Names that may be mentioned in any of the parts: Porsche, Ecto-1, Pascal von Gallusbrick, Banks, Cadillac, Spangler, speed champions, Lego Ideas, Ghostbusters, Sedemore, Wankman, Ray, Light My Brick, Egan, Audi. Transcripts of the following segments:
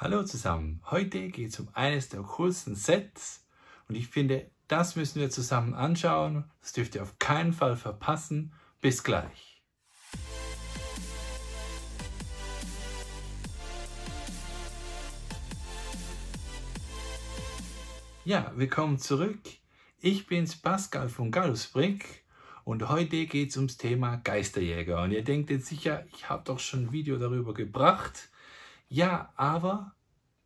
Hallo zusammen, heute geht es um eines der coolsten Sets und ich finde, das müssen wir zusammen anschauen, das dürft ihr auf keinen Fall verpassen. Bis gleich! Ja, willkommen zurück, ich bin's Pascal von Gallusbrick. Und heute geht es ums Thema Geisterjäger. Und ihr denkt jetzt sicher, ich habe doch schon ein Video darüber gebracht. Ja, aber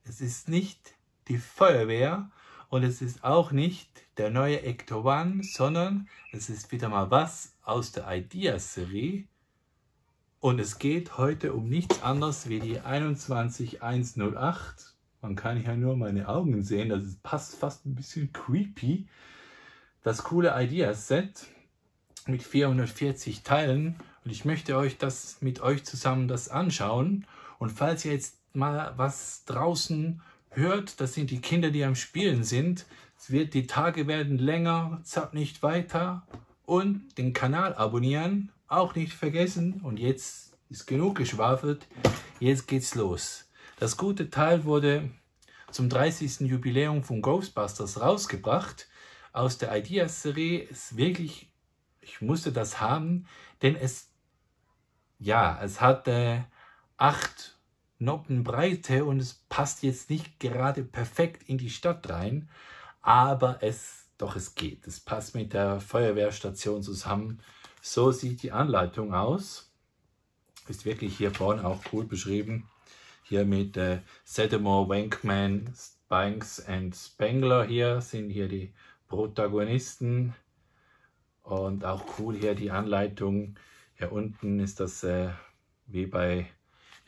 es ist nicht die Feuerwehr und es ist auch nicht der neue Ecto-1, sondern es ist wieder mal was aus der Ideas-Serie. Und es geht heute um nichts anderes wie die 21108. Man kann ja nur meine Augen sehen, das passt fast ein bisschen creepy. Das coole Ideas-Set mit 440 Teilen und ich möchte euch das mit euch zusammen das anschauen. Und falls ihr jetzt mal was draußen hört, das sind die Kinder, die am Spielen sind. Es wird, die Tage werden länger, zappt nicht weiter und den Kanal abonnieren, auch nicht vergessen. Und jetzt ist genug geschwafelt, jetzt geht's los. Das gute Teil wurde zum 30. Jubiläum von Ghostbusters rausgebracht aus der Ideas-Serie. Ist wirklich, ich musste das haben, denn es hatte 8 Noppen Breite und es passt jetzt nicht gerade perfekt in die Stadt rein, aber es geht. Es passt mit der Feuerwehrstation zusammen. So sieht die Anleitung aus. Ist wirklich hier vorne auch cool beschrieben. Hier mit Sedemore, Wankman, Banks und Spangler hier sind hier die Protagonisten. Und auch cool hier die Anleitung. Hier unten ist das wie bei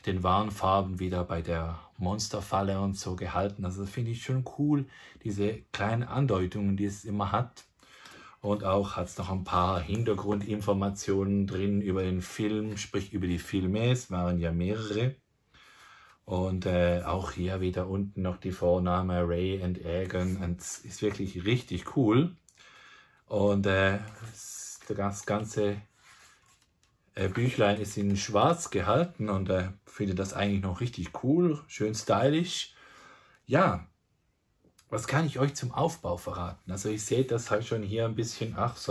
den Warnfarben wieder bei der Monsterfalle und so gehalten. Also finde ich schon cool, diese kleinen Andeutungen, die es immer hat. Und auch hat es noch ein paar Hintergrundinformationen drin über den Film, sprich über die Filme. Es waren ja mehrere. Und auch hier wieder unten noch die Vornamen Ray und Egan. Und es ist wirklich richtig cool. Und das ganze Büchlein ist in schwarz gehalten und finde das eigentlich noch richtig cool, schön stylisch. Ja, was kann ich euch zum Aufbau verraten? Also ich sehe das halt schon hier ein bisschen, das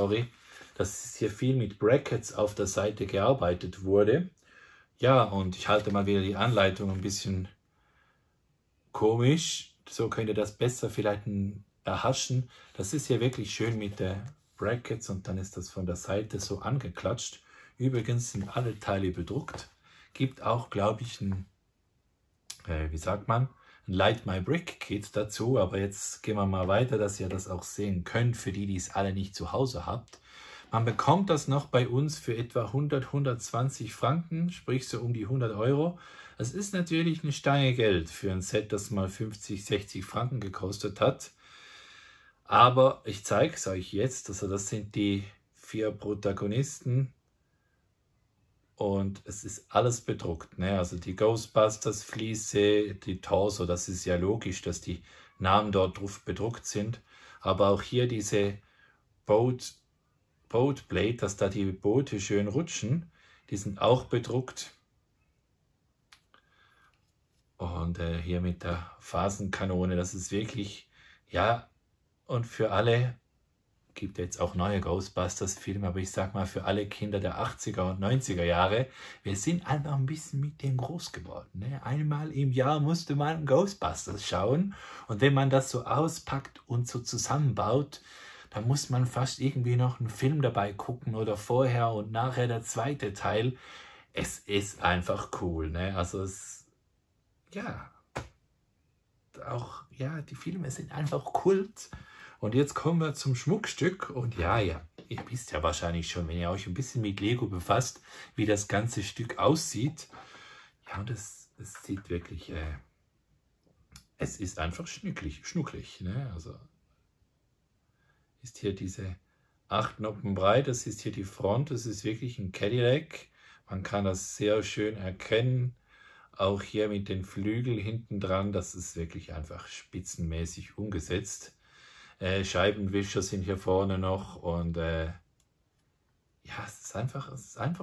ist hier viel mit Brackets auf der Seite gearbeitet wurde. Ja, und ich halte mal wieder die Anleitung ein bisschen komisch, so könnt ihr das besser vielleicht erhaschen. Das ist hier wirklich schön mit der Brackets und dann ist das von der Seite so angeklatscht. Übrigens sind alle Teile bedruckt. Gibt auch, glaube ich, ein Light My Brick Kit dazu. Aber jetzt gehen wir mal weiter, dass ihr das auch sehen könnt, für die, die es alle nicht zu Hause habt. Man bekommt das noch bei uns für etwa 100, 120 Franken, sprich so um die 100 Euro. Das ist natürlich eine Stange Geld für ein Set, das mal 50, 60 Franken gekostet hat. Aber ich zeige es euch jetzt, also das sind die 4 Protagonisten und es ist alles bedruckt, ne? Also die Ghostbusters Fliese, die Torso, das ist ja logisch, dass die Namen dort drauf bedruckt sind, aber auch hier diese Boatplate, dass da die Boote schön rutschen, die sind auch bedruckt. Und hier mit der Phasenkanone, das ist wirklich, ja. Und für alle, gibt jetzt auch neue Ghostbusters-Filme, aber ich sag mal, für alle Kinder der 80er und 90er Jahre, wir sind einfach ein bisschen mit dem groß geworden. Ne? Einmal im Jahr musste man Ghostbusters schauen und wenn man das so auspackt und so zusammenbaut, dann muss man fast irgendwie noch einen Film dabei gucken oder vorher und nachher der zweite Teil. Es ist einfach cool. Ne? Also die Filme sind einfach Kult. Und jetzt kommen wir zum Schmuckstück. Und ja, ihr wisst ja wahrscheinlich schon, wenn ihr euch ein bisschen mit Lego befasst, wie das ganze Stück aussieht. Ja, und es sieht wirklich, es ist einfach schnucklig, ne? Also ist hier diese 8 Noppen breit, das ist hier die Front, das ist wirklich ein Cadillac. Man kann das sehr schön erkennen. Auch hier mit den Flügeln hinten dran, das ist wirklich einfach spitzenmäßig umgesetzt. Scheibenwischer sind hier vorne noch und es ist einfach ein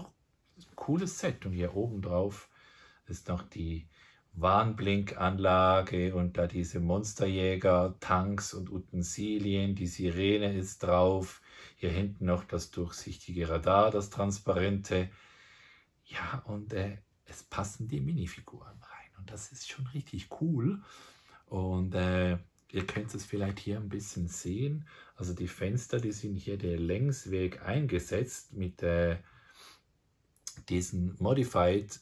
cooles Set. Und hier oben drauf ist noch die Warnblinkanlage und da diese Monsterjäger, Tanks und Utensilien, die Sirene ist drauf, hier hinten noch das durchsichtige Radar, das transparente. Ja, und es passen die Minifiguren rein und das ist schon richtig cool. Und ihr könnt es vielleicht hier ein bisschen sehen, also die Fenster, die sind hier der Längsweg eingesetzt mit diesen Modified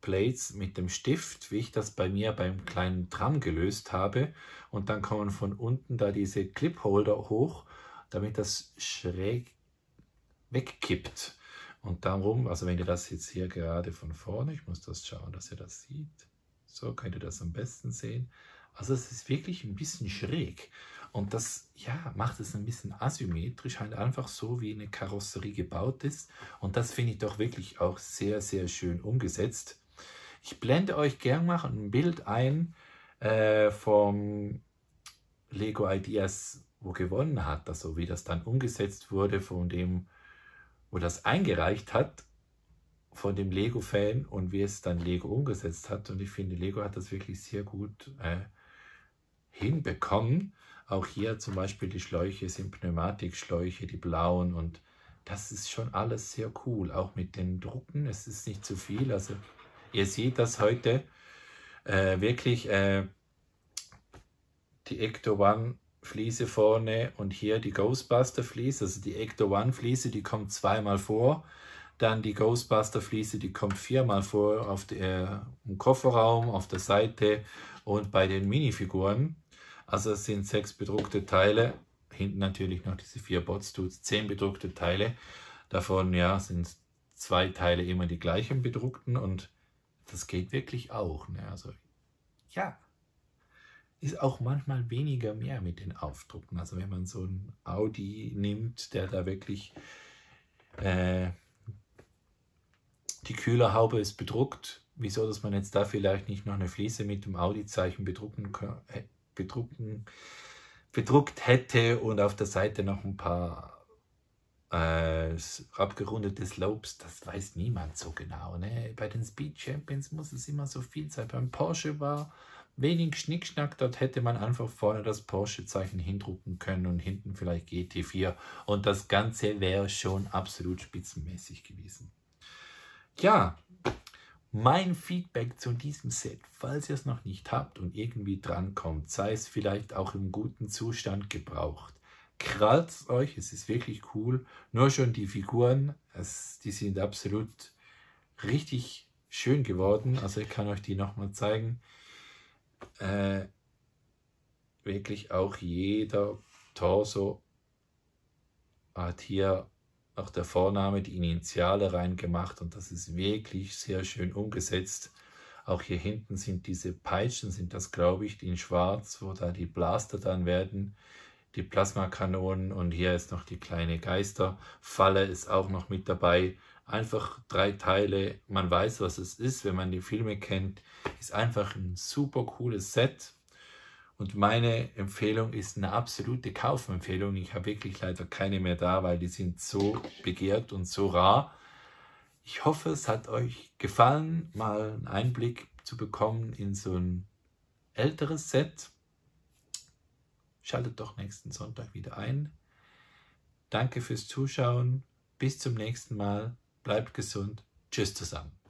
Plates mit dem Stift, wie ich das bei mir beim kleinen Tram gelöst habe, und dann kommen von unten da diese Clipholder hoch, damit das schräg wegkippt und darum, also wenn ihr das jetzt hier gerade von vorne, ich muss das schauen, dass ihr das sieht, so könnt ihr das am besten sehen, also es ist wirklich ein bisschen schräg und das, ja, macht es ein bisschen asymmetrisch, halt einfach so wie eine Karosserie gebaut ist und das finde ich doch wirklich auch sehr, sehr schön umgesetzt. Ich blende euch gern mal ein Bild ein vom Lego Ideas, wo gewonnen hat, also wie das dann umgesetzt wurde, von dem, wo das eingereicht hat, von dem Lego-Fan und wie es dann Lego umgesetzt hat. Und ich finde, Lego hat das wirklich sehr gut hinbekommen. Auch hier zum Beispiel die Schläuche sind Pneumatikschläuche, die blauen, und das ist schon alles sehr cool. Auch mit den Drucken, es ist nicht zu viel, also... Ihr seht, dass heute wirklich die Ecto-1 Fliese vorne und hier die Ghostbuster Fliese, also die Ecto-1 Fliese, die kommt zweimal vor, dann die Ghostbuster Fliese, die kommt viermal vor auf im Kofferraum, auf der Seite und bei den Minifiguren. Also es sind 6 bedruckte Teile, hinten natürlich noch diese 4 Bots-Dudes, 10 bedruckte Teile, davon ja, sind 2 Teile immer die gleichen bedruckten und das geht wirklich auch, ne? Also ja, ist auch manchmal weniger mehr mit den Aufdrucken. Also wenn man so einen Audi nimmt, der da wirklich, die Kühlerhaube ist bedruckt. Wieso, dass man jetzt da vielleicht nicht noch eine Fliese mit dem Audi-Zeichen bedruckt hätte und auf der Seite noch ein paar... abgerundete Slopes, das weiß niemand so genau. Ne? Bei den Speed Champions muss es immer so viel sein. Beim Porsche war wenig Schnickschnack, dort hätte man einfach vorne das Porsche-Zeichen hindrucken können und hinten vielleicht GT4 und das Ganze wäre schon absolut spitzenmäßig gewesen. Ja, mein Feedback zu diesem Set, falls ihr es noch nicht habt und irgendwie drankommt, sei es vielleicht auch im guten Zustand gebraucht, krallt es euch, es ist wirklich cool. Nur schon die Figuren, die sind absolut richtig schön geworden. Also ich kann euch die nochmal zeigen. Wirklich auch jeder Torso hat hier auch der Vorname, die Initiale reingemacht und das ist wirklich sehr schön umgesetzt. Auch hier hinten sind diese Peitschen, sind das glaube ich, die in schwarz, wo da die Blaster dann werden. Die Plasmakanonen und hier ist noch die kleine Geisterfalle, ist auch noch mit dabei. Einfach 3 Teile, man weiß, was es ist, wenn man die Filme kennt. Ist einfach ein super cooles Set. Und meine Empfehlung ist eine absolute Kaufempfehlung. Ich habe wirklich leider keine mehr da, weil die sind so begehrt und so rar. Ich hoffe, es hat euch gefallen, mal einen Einblick zu bekommen in so ein älteres Set. Schaltet doch nächsten Sonntag wieder ein. Danke fürs Zuschauen. Bis zum nächsten Mal. Bleibt gesund. Tschüss zusammen.